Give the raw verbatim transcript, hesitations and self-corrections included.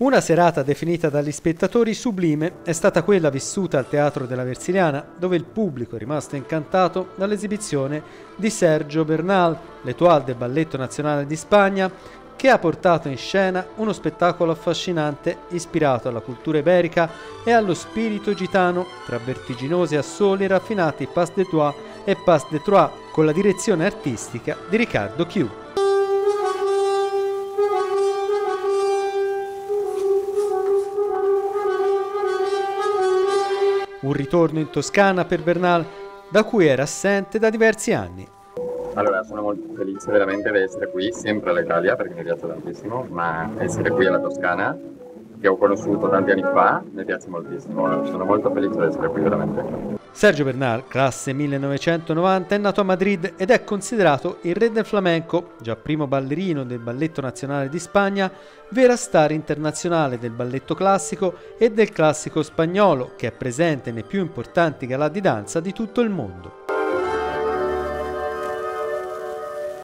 Una serata definita dagli spettatori sublime è stata quella vissuta al Teatro della Versiliana, dove il pubblico è rimasto incantato dall'esibizione di Sergio Bernal, l'étoile del Balletto Nazionale di Spagna, che ha portato in scena uno spettacolo affascinante ispirato alla cultura iberica e allo spirito gitano, tra vertiginosi assoli e raffinati pas de deux e pas de trois, con la direzione artistica di Ricardo Cue. Un ritorno in Toscana per Bernal, da cui era assente da diversi anni. Allora, sono molto felice veramente di essere qui, sempre all'Italia, perché mi piace tantissimo, ma essere qui alla Toscana, che ho conosciuto tanti anni fa, mi piace moltissimo. Sono molto felice di essere qui veramente. Sergio Bernal, classe millenovecentonovanta, è nato a Madrid ed è considerato il re del flamenco, già primo ballerino del Balletto Nazionale di Spagna, vera star internazionale del balletto classico e del classico spagnolo, che è presente nei più importanti galà di danza di tutto il mondo.